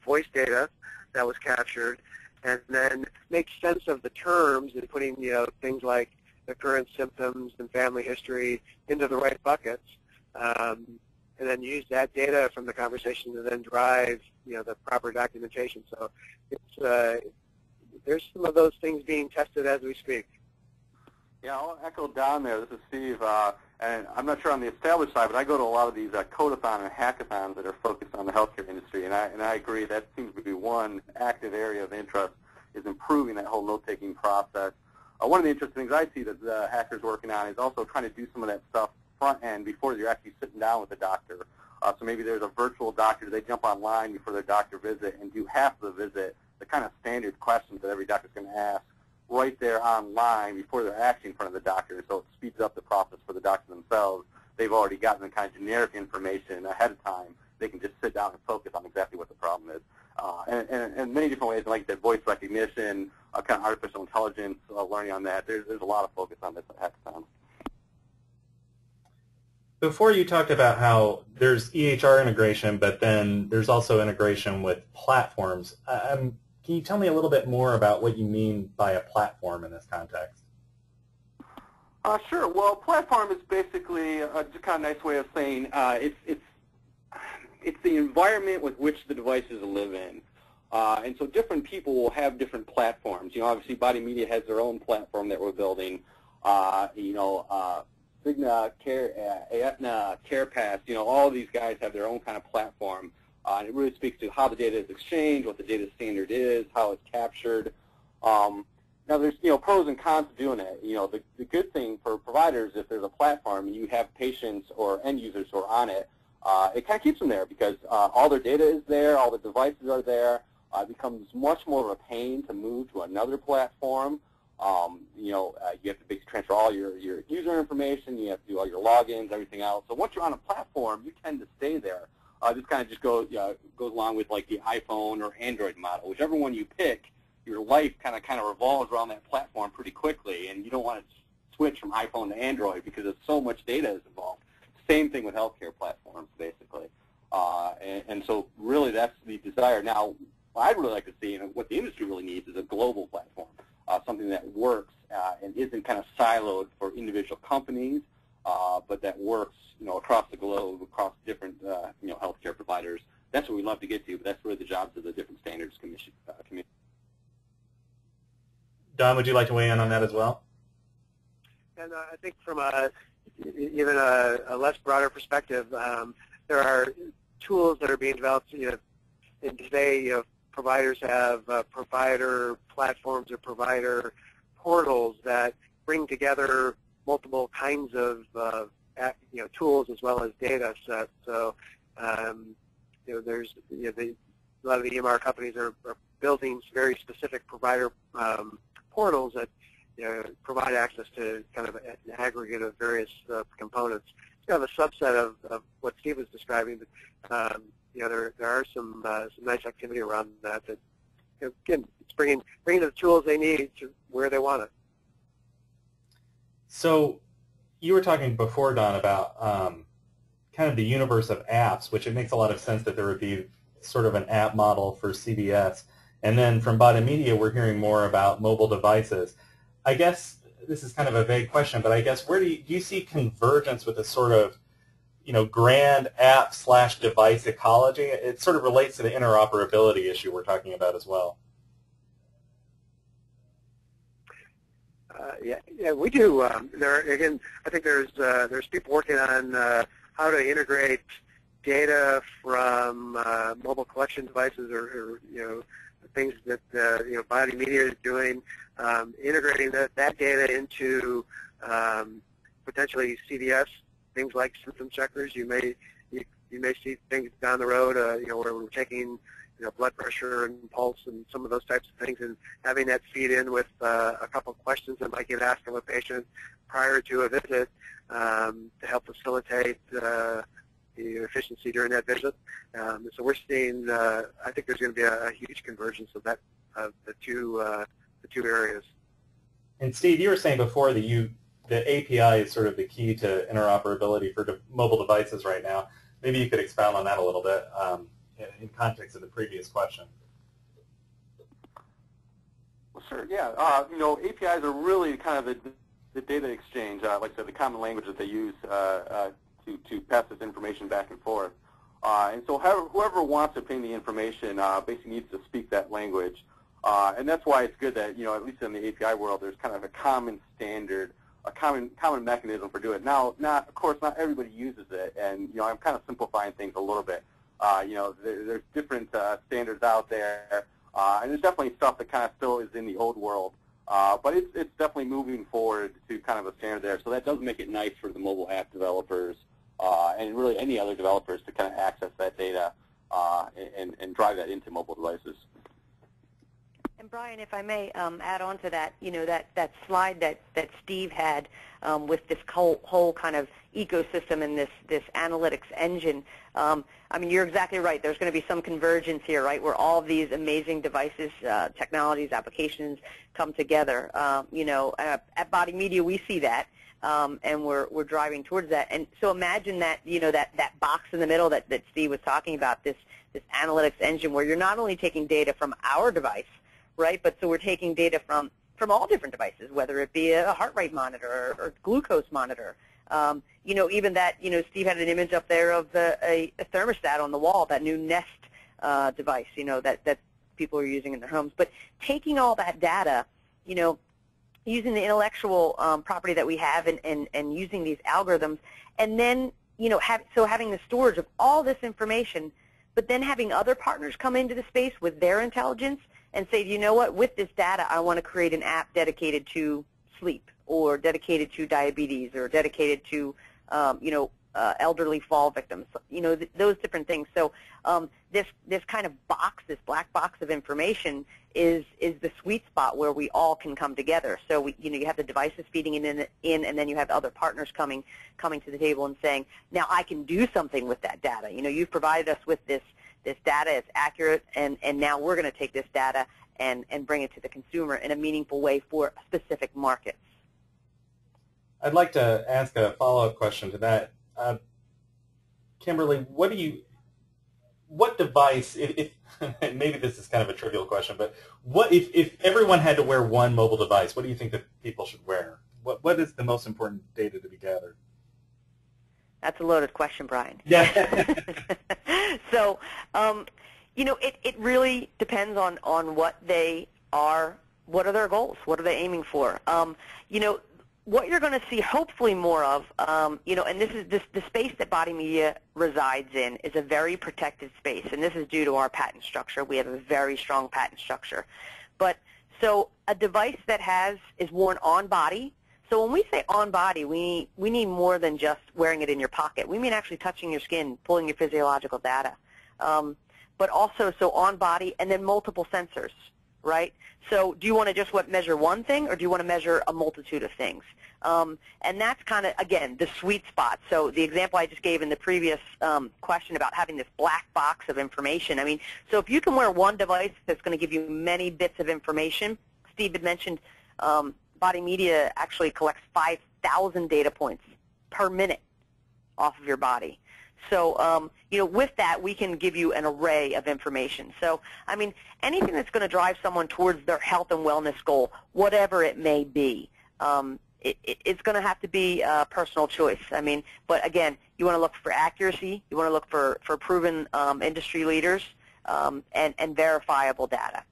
voice data that was captured and then make sense of the terms and putting, things like the current symptoms and family history into the right buckets. And then use that data from the conversation to then drive, the proper documentation. So it's there's some of those things being tested as we speak. Yeah, I'll echo Don there. This is Steve, and I'm not sure on the established side, but I go to a lot of these codathon and hackathons that are focused on the healthcare industry, and I agree that seems to be one active area of interest is improving that whole note-taking process. One of the interesting things I see that the hackers working on is also trying to do some of that stuff front end before you're actually sitting down with the doctor. So maybe there's a virtual doctor. They jump online before their doctor visit and do half the visit, the kind of standard questions that every doctor's going to ask, right there online before they're actually in front of the doctor. So it speeds up the process for the doctor themselves. They've already gotten the kind of generic information ahead of time. They can just sit down and focus on exactly what the problem is. And many different ways, like the voice recognition, kind of artificial intelligence, learning on that. There's a lot of focus on this at hackathons. Before you talked about how there's EHR integration, but then there's also integration with platforms. Can you tell me a little bit more about what you mean by a platform in this context? Sure. Well, platform is basically just kind of a nice way of saying it's the environment with which the devices live in. And so different people will have different platforms. Obviously Body Media has their own platform that we're building, Cigna Care, Aetna, CarePass, all of these guys have their own kind of platform. And it really speaks to how the data is exchanged, what the data standard is, how it's captured. Now there's, pros and cons to doing it. The good thing for providers, if there's a platform and you have patients or end users who are on it, it kind of keeps them there because all their data is there, all the devices are there. It becomes much more of a pain to move to another platform. You have to basically transfer all your user information, you have to do all your logins, everything else. So once you're on a platform, you tend to stay there. This kind of just goes along with like the iPhone or Android model. Whichever one you pick, your life kind of revolves around that platform pretty quickly, and you don't want to switch from iPhone to Android because there's so much data is involved. Same thing with healthcare platforms, basically. And so really that's the desire. Now, what I'd really like to see and what the industry really needs is a global platform. Something that works and isn't kind of siloed for individual companies, but that works, across the globe, across different, healthcare providers. That's what we'd love to get to, but that's really the jobs of the different standards commission community. Don, would you like to weigh in on that as well? And I think from even a less broader perspective, there are tools that are being developed, and today, providers have provider platforms or provider portals that bring together multiple kinds of tools as well as data sets. So there's a lot of the EMR companies are building very specific provider portals that provide access to kind of an aggregate of various components. It's kind of a subset of what Steve was describing. But, there are some nice activity around that again, it's bringing the tools they need to where they want it. So you were talking before, Don, about kind of the universe of apps, which it makes a lot of sense that there would be sort of an app model for CBS. And then from Body Media, we're hearing more about mobile devices. I guess this is kind of a vague question, but I guess where do you see convergence with a sort of grand app / device ecology? It sort of relates to the interoperability issue we're talking about as well. Yeah, we do. I think there's people working on how to integrate data from mobile collection devices or things that Body Media is doing, integrating that data into potentially CVS. Things like symptom checkers. You may see things down the road, where we're taking blood pressure and pulse and some of those types of things, and having that feed in with a couple of questions that might get asked of a patient prior to a visit to help facilitate the efficiency during that visit. So we're seeing. I think there's going to be a huge convergence of that the two areas. And Steve, you were saying before that the API is sort of the key to interoperability for mobile devices right now. Maybe you could expound on that a little bit in context of the previous question. Well, sure, yeah. APIs are really kind of the data exchange, like I said, the common language that they use to pass this information back and forth. And so whoever wants to obtain the information basically needs to speak that language. And that's why it's good that, at least in the API world, there's kind of a common standard, a common mechanism for doing it. Now, of course, not everybody uses it, and I'm kind of simplifying things a little bit. There's different standards out there, and there's definitely stuff that kind of still is in the old world, but it's definitely moving forward to kind of a standard there. So that does make it nice for the mobile app developers and really any other developers to kind of access that data and drive that into mobile devices. And Brian, if I may add on to that, that slide that Steve had with this whole kind of ecosystem and this analytics engine. I mean, you're exactly right. There's going to be some convergence here, right, where all of these amazing devices, technologies, applications come together. At Body Media, we see that, and we're driving towards that. And so imagine that, that box in the middle that Steve was talking about, this analytics engine, where you're not only taking data from our device. Right, but so we're taking data from all different devices, whether it be a heart rate monitor or glucose monitor. Even that, Steve had an image up there of a thermostat on the wall, that new Nest device, that people are using in their homes. But taking all that data, using the intellectual property that we have and using these algorithms, and then having the storage of all this information, but then having other partners come into the space with their intelligence. And say, you know what, with this data, I want to create an app dedicated to sleep or dedicated to diabetes or dedicated to, elderly fall victims, those different things. So this kind of box, this black box of information is the sweet spot where we all can come together. So, you have the devices feeding in and then you have other partners coming to the table and saying, now I can do something with that data. You've provided us with this data is accurate, and now we're going to take this data and bring it to the consumer in a meaningful way for specific markets. I'd like to ask a follow-up question to that. Kimberly, what device, if maybe this is kind of a trivial question, but what if everyone had to wear one mobile device, what do you think that people should wear? What is the most important data to be gathered? That's a loaded question, Brian. Yeah. So, it really depends on what they are, what are their goals, what are they aiming for. what you're going to see hopefully more of, you know, and this is the space that Body Media resides in is a very protected space, and this is due to our patent structure. We have a very strong patent structure. But so a device that is worn on body. So when we say on body, we need more than just wearing it in your pocket. We mean actually touching your skin, pulling your physiological data, but also so on body and then multiple sensors. Right? So do you want to just measure one thing, or do you want to measure a multitude of things? And that's kind of, again, the sweet spot. So the example I just gave in the previous question about having this black box of information. I mean, so if you can wear one device that's going to give you many bits of information, Steve had mentioned Body Media actually collects 5,000 data points per minute off of your body. So, you know, with that, we can give you an array of information. So, I mean, anything that's going to drive someone towards their health and wellness goal, whatever it may be, it's going to have to be a personal choice. I mean, but again, you want to look for accuracy. You want to look for proven industry leaders and verifiable data.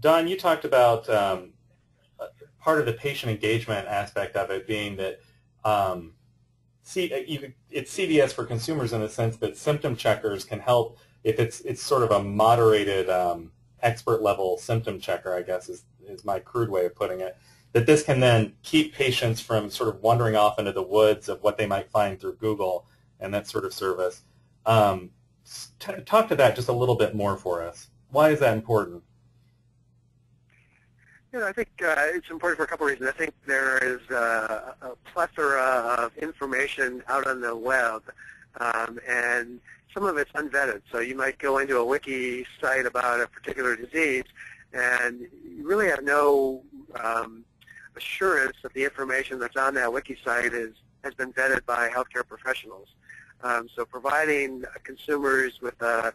Don, you talked about part of the patient engagement aspect of it being that it's CDS for consumers in the sense that symptom checkers can help if it's sort of a moderated expert level symptom checker, I guess is my crude way of putting it, that this can then keep patients from sort of wandering off into the woods of what they might find through Google and that sort of service. Talk to that just a little bit more for us. Why is that important? Yeah, I think it's important for a couple of reasons. I think there is a plethora of information out on the web, and some of it's unvetted. So you might go into a wiki site about a particular disease, and you really have no assurance that the information that's on that wiki site has been vetted by healthcare professionals. So providing consumers with a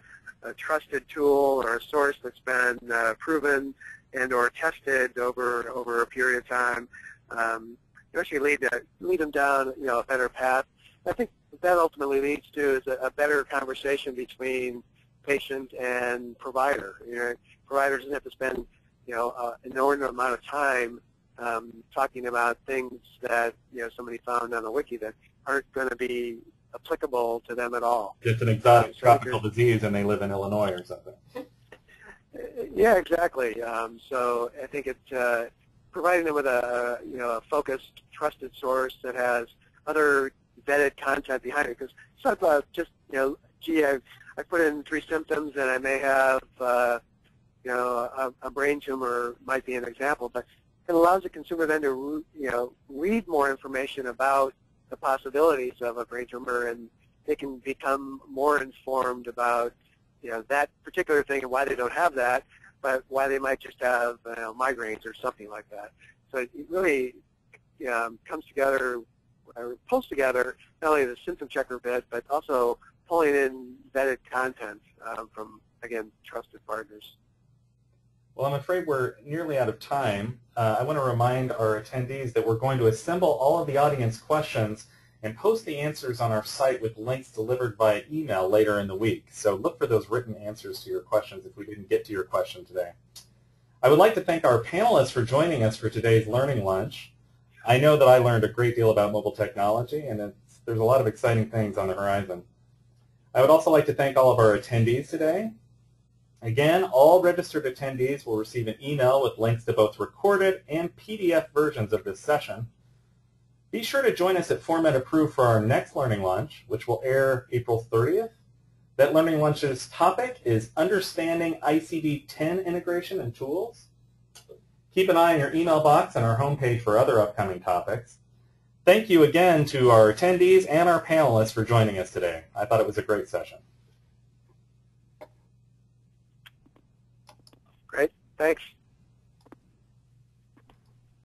trusted tool or a source that's been proven and or tested over a period of time, actually lead them down, you know, a better path. I think what that ultimately leads to is a better conversation between patient and provider. You know, providers doesn't have to spend, you know, an inordinate amount of time talking about things that, you know, somebody found on a wiki that aren't going to be applicable to them at all. It's an exotic tropical disease, and they live in Illinois or something. Yeah, exactly. So I think it's providing them with a, you know, a focused, trusted source that has other vetted content behind it. Because it's not about just, you know, gee, I put in 3 symptoms and I may have, you know, a brain tumor might be an example. But it allows the consumer then to, you know, read more information about the possibilities of a brain tumor, and they can become more informed about, you know, that particular thing and why they don't have that, but why they might just have, you know, migraines or something like that. So it really comes together, or pulls together not only the symptom checker bit, but also pulling in vetted content from, again, trusted partners. Well, I'm afraid we're nearly out of time. I want to remind our attendees that we're going to assemble all of the audience questions and post the answers on our site with links delivered by email later in the week. So look for those written answers to your questions if we didn't get to your question today. I would like to thank our panelists for joining us for today's Learning Lunch. I know that I learned a great deal about mobile technology, and there's a lot of exciting things on the horizon. I would also like to thank all of our attendees today. Again, all registered attendees will receive an email with links to both recorded and PDF versions of this session. Be sure to join us at 4Med Approved for our next Learning Lunch, which will air April 30th. That Learning Lunch's topic is Understanding ICD-10 Integration and Tools. Keep an eye on your email box and our homepage for other upcoming topics. Thank you again to our attendees and our panelists for joining us today. I thought it was a great session. Great. Thanks.